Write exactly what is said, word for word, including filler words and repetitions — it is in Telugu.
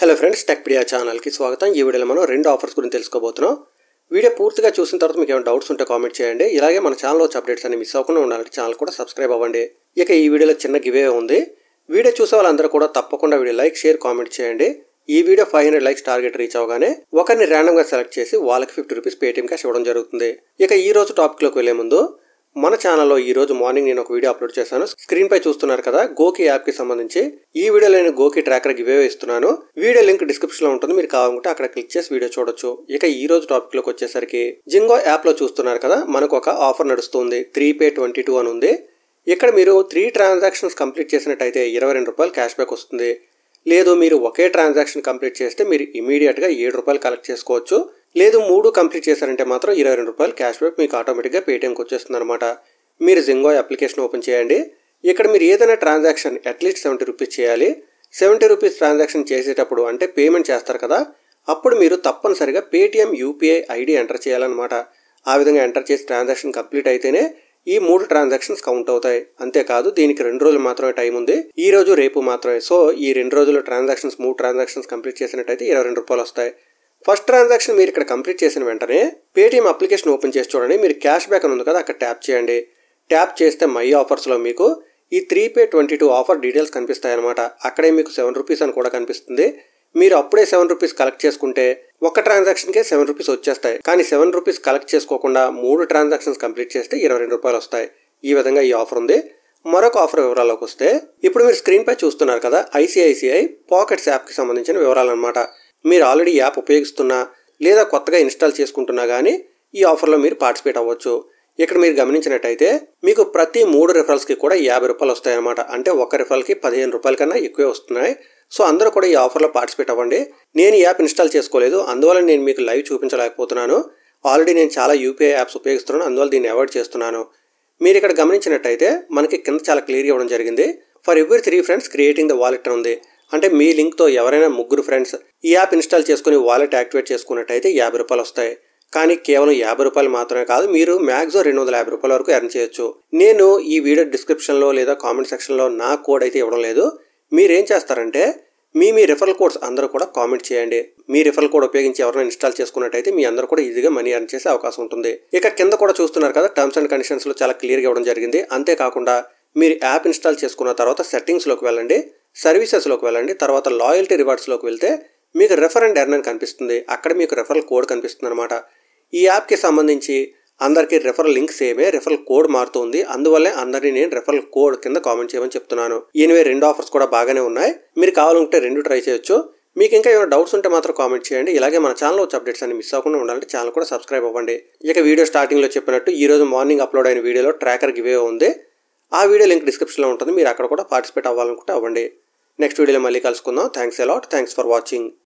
Hello friends, TechPedia channel ki swagatham. Ee video lo manu rendu offers gurinchi telusukobothunam. Video పూర్తిగా చూసిన తర్వాత మీకు ఏమైనా డౌట్స్ ఉంటే కామెంట్ చేయండి. ఇలాగే మన ఛానల్ లో అప్డేట్స్ అన్ని మిస్ అవ్వకుండా ఉండాలంటే ఛానల్ కూడా సబ్స్క్రైబ్ అవ్వండి. ఇక ఈ వీడియోలో చిన్న గివ్ అవే ఉంది. వీడియో చూసే వాళ్ళందరూ కూడా తప్పకుండా వీడియో లైక్ షేర్ కామెంట్ చేయండి. ఈ video five hundred likes target reach అవగానే ఒకరిని రాండమ్ గా సెలెక్ట్ చేసి వాళ్ళకి fifty rupees Paytm cash ఇవ్వడం జరుగుతుంది. ఇక ఈ రోజు టాపిక్ లోకి వెళ్ళే ముందు మన ఛానల్ లో ఈ రోజు మార్నింగ్ నేను ఒక వీడియో అప్లోడ్ చేశాను. స్క్రీన్ పై చూస్తున్నారు కదా గోకి యాప్ కి సంబంధించి ఈ వీడియో నేను గోకి ట్రాకర్ గివ్ అవే ఇస్తున్నాను. వీడియో లింక్ డిస్క్రిప్షన్ లో ఉంటుంది. మీరు కావాలంటే అక్కడ క్లిక్ చేసి వీడియో చూడొచ్చు. ఇక ఈ రోజు టాపిక్ లోకి వచ్చేసరికి జింగో యాప్ లో చూస్తున్నారు కదా మనకు ఒక ఆఫర్ నడుస్తుంది. three pay twenty two అని ఉంది. ఇక్కడ మీరు three ట్రాన్సాక్షన్స్ కంప్లీట్ చేసినట్టయితే twenty two రూపాయలు క్యాష్ బ్యాక్ వస్తుంది. లేదు మీరు ఒకే ట్రాన్సాక్షన్ కంప్లీట్ చేస్తే మీరు ఇమిడియట్ గా seven రూపాయలు కలెక్ట్ చేసుకోవచ్చు. లేదు మూడు కంప్లీట్ చేశారంటే మాత్రం twenty two రూపాయలు క్యాష్ బ్యాక్ మీకు ఆటోమేటిక్గా పేటిఎంకి వచ్చేస్తుంది అనమాట. మీరు జింగో అప్లికేషన్ ఓపెన్ చేయండి. ఇక్కడ మీరు ఏదైనా ట్రాన్సాక్షన్ అట్లీస్ట్ seventy రూపీస్ చేయాలి. seventy రూపీస్ ట్రాన్సాక్షన్ చేసేటప్పుడు అంటే పేమెంట్ చేస్తారు కదా అప్పుడు మీరు తప్పనిసరిగా పేటిఎం యూపీఐ ఐడి ఎంటర్ చేయాలన్నమాట. ఆ విధంగా ఎంటర్ చేసి ట్రాన్సాక్షన్ కంప్లీట్ అయితేనే ఈ మూడు ట్రాన్సాక్షన్స్ కౌంట్ అవుతాయి. అంతేకాదు దీనికి రెండు రోజులు మాత్రమే టైం ఉంది. ఈ రోజు రేపు మాత్రమే. సో ఈ రెండు రోజుల్లో ట్రాన్సాక్షన్స్ మూడు ట్రాన్సాక్షన్స్ కంప్లీట్ చేసినట్టయితే ఇరవై రెండు రూపాయలు వస్తాయి. ఫస్ట్ ట్రాన్సాక్షన్ మీరు ఇక్కడ కంప్లీట్ చేసిన వెంటనే పేటిఎం అప్లికేషన్ ఓపెన్ చేసి చూడండి. మీరు క్యాష్ బ్యాక్ అని ఉంది కదా అక్కడ ట్యాప్ చేయండి. ట్యాప్ చేస్తే మై ఆఫర్స్లో మీకు ఈ three pay twenty two offer details కనిపిస్తాయన్నమాట. అక్కడే మీకు సెవెన్ రూపీస్ అని కూడా కనిపిస్తుంది. మీరు అప్పుడే సెవెన్ రూపీస్ కలెక్ట్ చేసుకుంటే ఒక ట్రాన్సాక్షన్కే సెవెన్ రూపీస్ వచ్చేస్తాయి. కానీ సెవెన్ రూపీస్ కలెక్ట్ చేసుకోకుండా మూడు ట్రాన్సాక్షన్స్ కంప్లీట్ చేస్తే ఇరవై రెండు రూపాయలు వస్తాయి. ఈ విధంగా ఈ ఆఫర్ ఉంది. మరొక ఆఫర్ వివరాల్లోకి వస్తే ఇప్పుడు మీరు స్క్రీన్ పై చూస్తున్నారు కదా ఐసిఐసిఐ పాకెట్స్ యాప్కి సంబంధించిన వివరాలు అనమాట. మీరు ఆల్రెడీ యాప్ ఉపయోగిస్తున్నా లేదా కొత్తగా ఇన్స్టాల్ చేసుకుంటున్నా కానీ ఈ ఆఫర్లో మీరు పార్టిసిపేట్ అవ్వచ్చు. ఇక్కడ మీరు గమనించినట్టయితే మీకు ప్రతి మూడు రిఫరల్స్కి కూడా యాభై రూపాయలు వస్తాయన్నమాట. అంటే ఒక రిఫరల్కి పదిహేను రూపాయల కన్నా ఎక్కువే వస్తున్నాయి. సో అందరూ కూడా ఈ ఆఫర్లో పార్టిసిపేట్ అవ్వండి. నేను ఈ యాప్ ఇన్స్టాల్ చేసుకోలేదు అందువల్ల నేను మీకు లైవ్ చూపించలేకపోతున్నాను. ఆల్రెడీ నేను చాలా యూపీఐ యాప్స్ ఉపయోగిస్తున్నాను అందువల్ల దీన్ని అవాయిడ్ చేస్తున్నాను. మీరు ఇక్కడ గమనించినట్టయితే మనకి కింద చాలా క్లియర్గా ఇవ్వడం జరిగింది. For every three friends creating the wallet ఉంది. అంటే మీ లింక్తో ఎవరైనా ముగ్గురు ఫ్రెండ్స్ ఈ యాప్ ఇన్స్టాల్ చేసుకుని వాలెట్ యాక్టివేట్ చేసుకున్నట్టయితే యాభై రూపాయలు వస్తాయి. కానీ కేవలం యాభై రూపాయలు మాత్రమే కాదు మీరు మ్యాక్సిమం రెండు వందల యాభై రూపాయల వరకు ఎర్న్ చేయొచ్చు. నేను ఈ వీడియో డిస్క్రిప్షన్లో లేదా కామెంట్ సెక్షన్లో నా కోడ్ అయితే ఇవ్వడం లేదు. మీరేం చేస్తారంటే మీ మీ రిఫరల్ కోడ్స్ అందరూ కూడా కామెంట్ చేయండి. మీ రిఫరల్ కోడ్ ఉపయోగించి ఎవరైనా ఇన్స్టాల్ చేసుకున్నట్టయితే మీ అందరూ కూడా ఈజీగా మనీ ఎర్న్ చేసే అవకాశం ఉంటుంది. ఇక కింద కూడా చూస్తున్నారు కదా టర్మ్స్ అండ్ కండిషన్స్లో చాలా క్లియర్గా ఇవ్వడం జరిగింది. అంతేకాకుండా మీరు యాప్ ఇన్స్టాల్ చేసుకున్న తర్వాత సెట్టింగ్స్లోకి వెళ్ళండి, సర్వీసెస్లోకి వెళ్ళండి, తర్వాత లాయల్టీ రివార్డ్స్లోకి వెళ్తే మీకు రెఫర్ అండ్ ఎర్న్ అని కనిపిస్తుంది. అక్కడ మీకు రెఫరల్ కోడ్ కనిపిస్తుంది అనమాట. ఈ యాప్కి సంబంధించి అందరికీ రెఫరల్ లింక్ సేమే, రెఫరల్ కోడ్ మారుతుంది. అందువల్లే అందరినీ నేను రెఫరల్ కోడ్ కింద కామెంట్ చేయమని చెప్తున్నాను. ఎనివే రెండు ఆఫర్స్ కూడా బాగానే ఉన్నాయి. మీరు కావాలంటే రెండు ట్రై చేయొచ్చు. మీకు ఇంకా ఏమైనా డౌట్స్ ఉంటే మాత్రం కామెంట్ చేయండి. ఇలాగే మన ఛానల్లో వచ్చే అప్డేట్స్ అన్ని మిస్ అవ్వకుండా ఉండాలంటే ఛానల్ కూడా సబ్స్క్రైబ్ అవ్వండి. ఇక వీడియో స్టార్టింగ్లో చెప్పినట్టు ఈ రోజు మార్నింగ్ అప్లోడ్ అయిన వీడియోలో ట్రాకర్ గివే ఉంది. ఆ వీడియో లింక్ డిస్క్రిప్షన్లో ఉంటుంది. మీరు అక్కడ కూడా పార్టిసిపేట్ అవ్వాలనుకుంటే అవ్వండి. నెక్స్ట్ వీడియోలో మళ్ళీ కలుసుకుందాం. Thanks a lot. Thanks for watching.